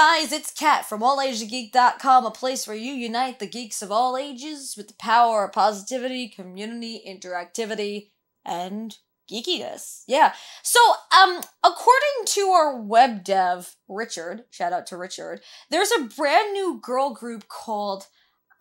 guys, it's Kat from AllAgesGeek.com, a place where you unite the geeks of all ages with the power of positivity, community, interactivity, and geekiness. Yeah. So, according to our web dev, Richard, shout out to Richard, there's a brand new girl group called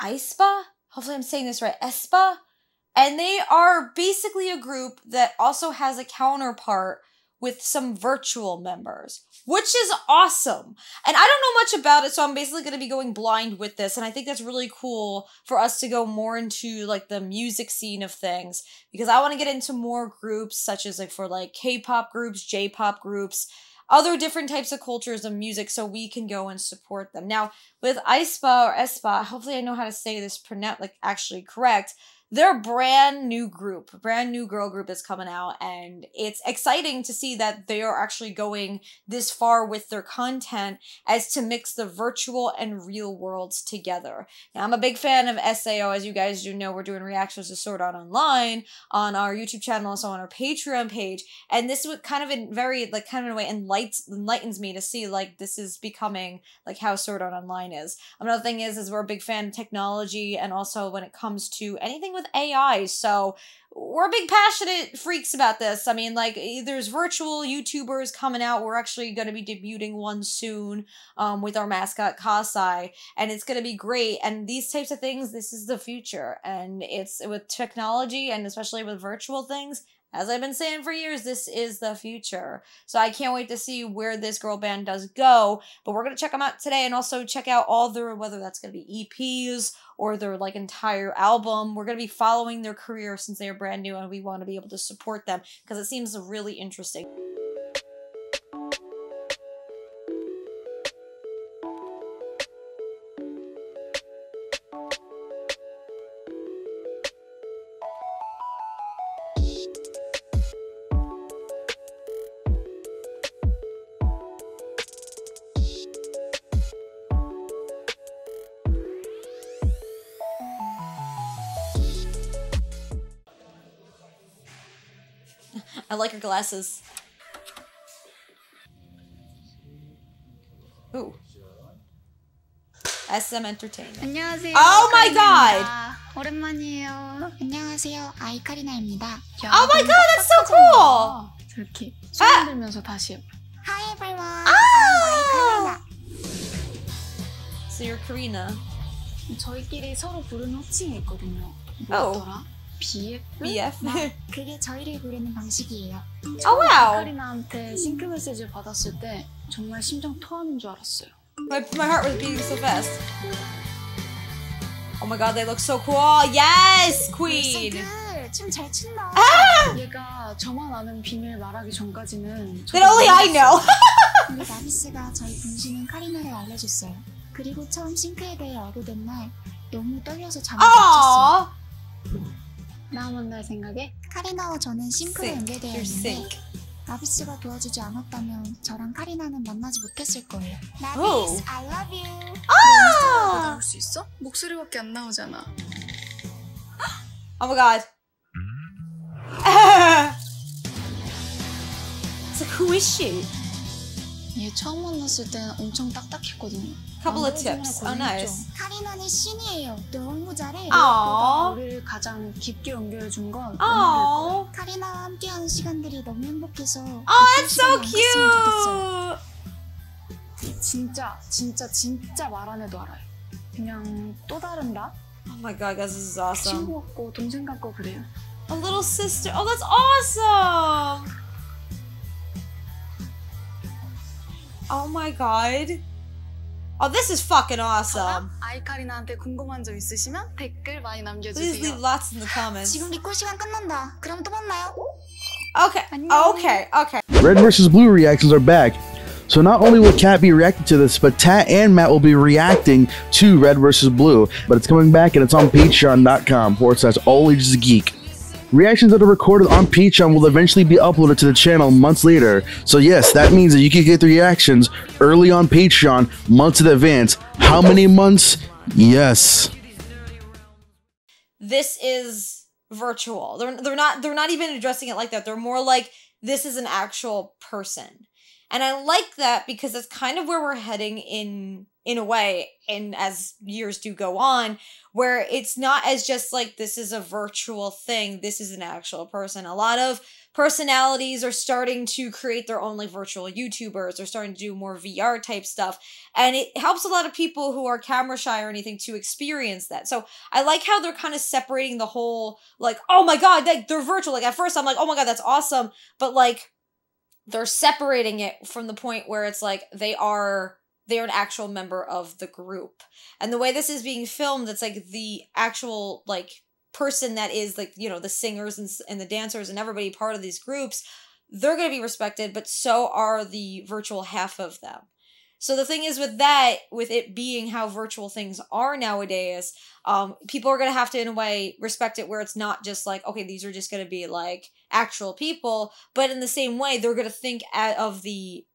aespa. Hopefully I'm saying this right. aespa. And they are basically a group that also has a counterpart with some virtual members, which is awesome. And I don't know much about it, so I'm basically going to be going blind with this. And I think that's really cool for us to go more into like the music scene of things, because I want to get into more groups such as like for like K-pop groups, J-pop groups, other different types of cultures and music, so we can go and support them. Now with aespa or aespa, hopefully I know how to say this pronoun like actually correct. They're a brand new group, a brand new girl group that's coming out, and it's exciting to see that they are actually going this far with their content as to mix the virtual and real worlds together. Now, I'm a big fan of SAO. As you guys do know, we're doing reactions to Sword Art Online on our YouTube channel, also on our Patreon page, and this would kind of in very, like, kind of in a way enlightens me to see, like, this is becoming, like, how Sword Art Online is. Another thing is we're a big fan of technology, and also when it comes to anything with AI, so we're big passionate freaks about this. I mean, like, there's virtual YouTubers coming out. We're actually going to be debuting one soon with our mascot Kasai, and it's going to be great. And these types of things, this is the future, and it's with technology and especially with virtual things. As I've been saying for years, this is the future. So I can't wait to see where this girl band does go. But we're going to check them out today, and also check out all their, whether that's going to be EPs or their like entire album. We're going to be following their career since they are brand new, and we want to be able to support them because it seems really interesting. I like her glasses. Ooh. SM Entertainment. Oh my god! Oh my god, that's so cool! Hi everyone! Oh! So you're Karina. Oh. BF? BF? Oh wow! My heart was beating so fast. Oh my god, they look so cool! Yes, Queen! Ah! That only I know! Aww! 카리나와 저는 싱크로 연결되어 있는데 나비스가 도와주지 않았다면 저랑 카리나는 만나지 못했을 거예요. 나비스, I love you. 아! 나올 수 있어? 목소리밖에 안 나오잖아. Oh my god. It's like, who is she? 얘 처음 만났을 때는 엄청 딱딱했거든요. Couple of tips. Oh, nice. 카리나는 신이에요. 너무 잘해. 우리를 가장 깊게 연결해준 건 너무 카리나와 함께하는 시간들이 너무 행복해서. Oh, it's so cute. 진짜 말 안 해도 알아요. 그냥 또 다른 나. Oh my god, guys, this is awesome. 친구 같고 동생 같고 그래요. A little sister. Oh, that's awesome. Oh my god. Oh, this is fucking awesome. Please leave lots in the comments. Okay. Red vs. Blue reactions are back. So not only will Kat be reacting to this, but Tat and Matt will be reacting to Red vs. Blue. But it's coming back, and it's on Patreon.com/AllAgesGeek. Reactions that are recorded on Patreon will eventually be uploaded to the channel months later. So yes, that means that you can get the reactions early on Patreon, months in advance. How many months? Yes. This is virtual. They're not even addressing it like that. They're more like, this is an actual person. And I like that because that's kind of where we're heading in a way, and as years do go on, where it's not as just like, this is a virtual thing, this is an actual person. A lot of personalities are starting to create their own like virtual YouTubers, they're starting to do more VR type stuff. And it helps a lot of people who are camera shy or anything to experience that. So I like how they're kind of separating the whole, like, oh my God, they're virtual. Like at first I'm like, oh my God, that's awesome. But like, they're separating it from the point where it's like they're an actual member of the group. And the way this is being filmed, it's like the actual like person that is like, you know, the singers and the dancers and everybody part of these groups, they're going to be respected, but so are the virtual half of them. So the thing is with that, with it being how virtual things are nowadays, people are going to have to, in a way, respect it where it's not just like, okay, these are just going to be like actual people, but in the same way, they're going to think out of the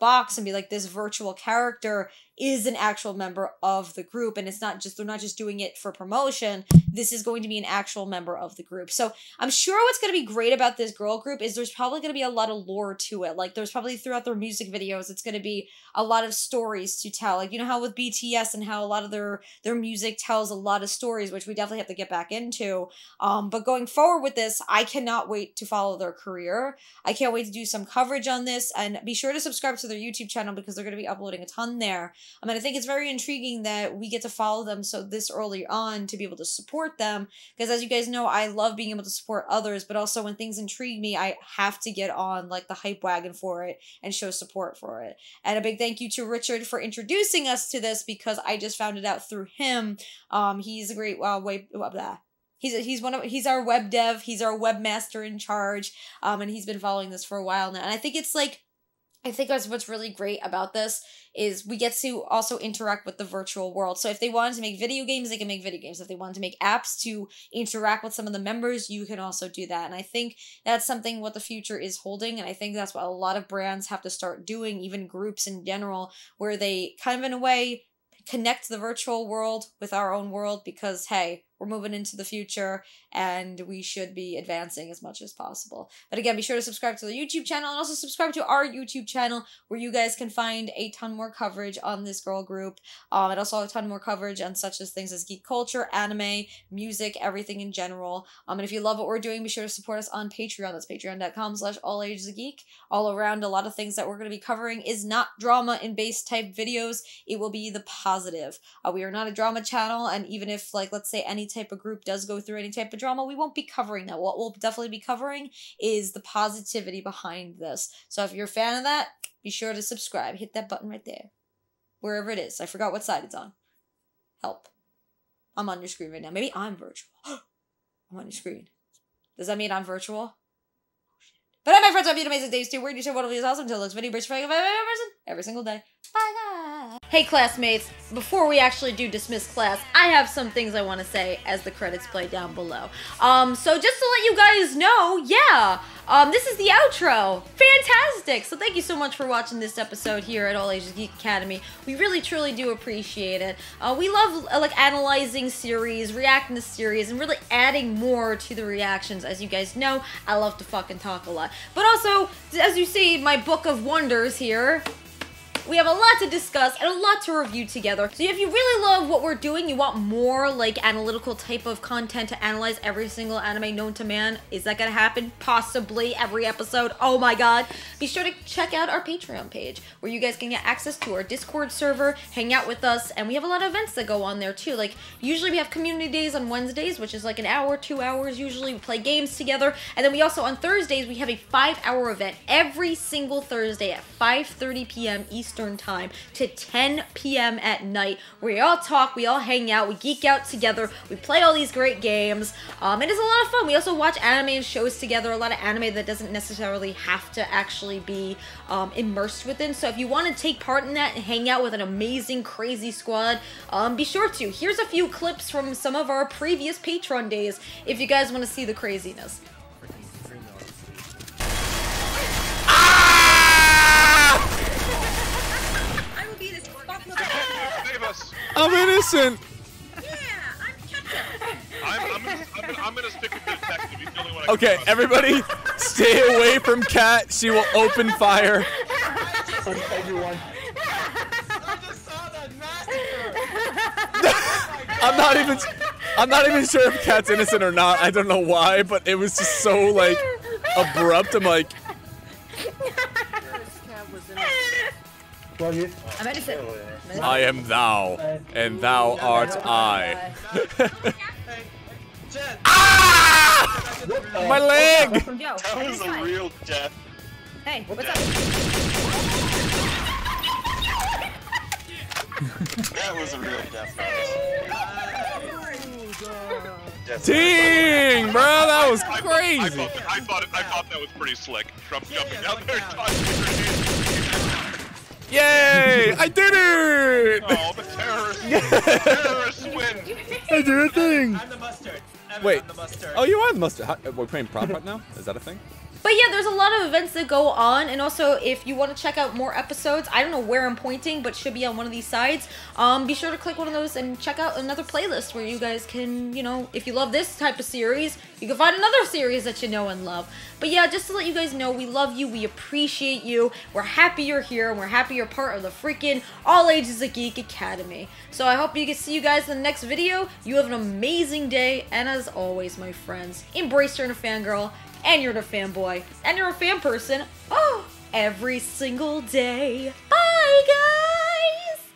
box and be like, this virtual character is an actual member of the group. And it's not just, they're not just doing it for promotion. This is going to be an actual member of the group. So I'm sure what's going to be great about this girl group is there's probably going to be a lot of lore to it. Like there's probably throughout their music videos, it's going to be a lot of stories to tell. Like, you know how with BTS and how a lot of their music tells a lot of stories, which we definitely have to get back into. But going forward with this, I cannot wait to follow their career. I can't wait to do some coverage on this, and be sure to subscribe to their YouTube channel because they're going to be uploading a ton there. I mean, I think it's very intriguing that we get to follow them so this early on to be able to support them. Because as you guys know, I love being able to support others, but also when things intrigue me, I have to get on like the hype wagon for it and show support for it. And a big thank you to Richard for introducing us to this because I just found it out through him. He's a great He's our web dev. He's our webmaster in charge. And he's been following this for a while now. And I think it's like, I think that's what's really great about this is we get to also interact with the virtual world. So if they wanted to make video games, they can make video games. If they wanted to make apps to interact with some of the members, you can also do that. And I think that's something what the future is holding. And I think that's what a lot of brands have to start doing, even groups in general, where they kind of in a way connect the virtual world with our own world because, hey, we're moving into the future and we should be advancing as much as possible. But again, be sure to subscribe to the YouTube channel and also subscribe to our YouTube channel where you guys can find a ton more coverage on this girl group. And also a ton more coverage on such as things as geek culture, anime, music, everything in general. And if you love what we're doing, be sure to support us on Patreon. That's patreon.com/allagesgeek. All around, a lot of things that we're going to be covering is not drama and base type videos. It will be the positive. We are not a drama channel. And even if like, let's say any type of group does go through any type of drama, we won't be covering that. What we'll definitely be covering is the positivity behind this. So if you're a fan of that, be sure to subscribe. Hit that button right there. Wherever it is. I forgot what side it's on. Help. I'm on your screen right now. Maybe I'm virtual. I'm on your screen. Does that mean I'm virtual? But my friends, have you an amazing days too. We're going to share one of these awesome until the next video. Bridge for every single day. Bye guys. Hey classmates, before we actually do dismiss class, I have some things I want to say as the credits play down below. So just to let you guys know, yeah, this is the outro. Fantastic. So thank you so much for watching this episode here at All Ages Geek Academy. We really truly do appreciate it. We love like analyzing series, reacting to series, and really adding more to the reactions. As you guys know, I love to fucking talk a lot. But also, as you see, my book of wonders here, we have a lot to discuss and a lot to review together. So if you really love what we're doing, you want more like analytical type of content to analyze every single anime known to man, is that gonna happen? Possibly every episode, oh my God. Be sure to check out our Patreon page where you guys can get access to our Discord server, hang out with us, and we have a lot of events that go on there too. Like usually we have community days on Wednesdays, which is like an hour, 2 hours usually, we play games together. And then we also on Thursdays, we have a 5-hour event every single Thursday at 5:30 p.m. Eastern time to 10 p.m. at night, where we all talk, we all hang out, we geek out together, we play all these great games, and it's a lot of fun. We also watch anime and shows together, a lot of anime that doesn't necessarily have to actually be immersed within. So if you want to take part in that and hang out with an amazing, crazy squad, be sure to. Here's a few clips from some of our previous Patreon days if you guys want to see the craziness. I'm innocent. Yeah, I'm Ketchup. I'm gonna stick with the text. He's the only one I can trust. Okay, everybody, stay away from Kat. She will open fire. on everyone. I just saw that massacre. I'm not even sure if Kat's innocent or not. I don't know why, but it was just so like abrupt. I'm like. I'm innocent. I am thou, and thou art I. Ah! My leg! That was a real death. Hey, what's up? That was a real death. Dang, bro, that was crazy. I thought that was pretty slick. Trump jumping out there and tossing. Yay! I did it! Oh, the terrorists! Terrorists win! I did a thing! I'm the mustard. Wait. I'm the mustard. Oh, you are the mustard. How, we're playing prop right now? Is that a thing? But yeah, there's a lot of events that go on, and also if you want to check out more episodes, I don't know where I'm pointing, but should be on one of these sides. Be sure to click one of those and check out another playlist where you guys can, you know, if you love this type of series, you can find another series that you know and love. But yeah, just to let you guys know, we love you, we appreciate you, we're happy you're here, and we're happy you're part of the freaking All Ages a Geek Academy. So I hope you can see you guys in the next video. You have an amazing day, and as always, my friends, embrace your inner fangirl. And you're a fanboy. And you're a fan person. Oh, every single day. Bye, guys.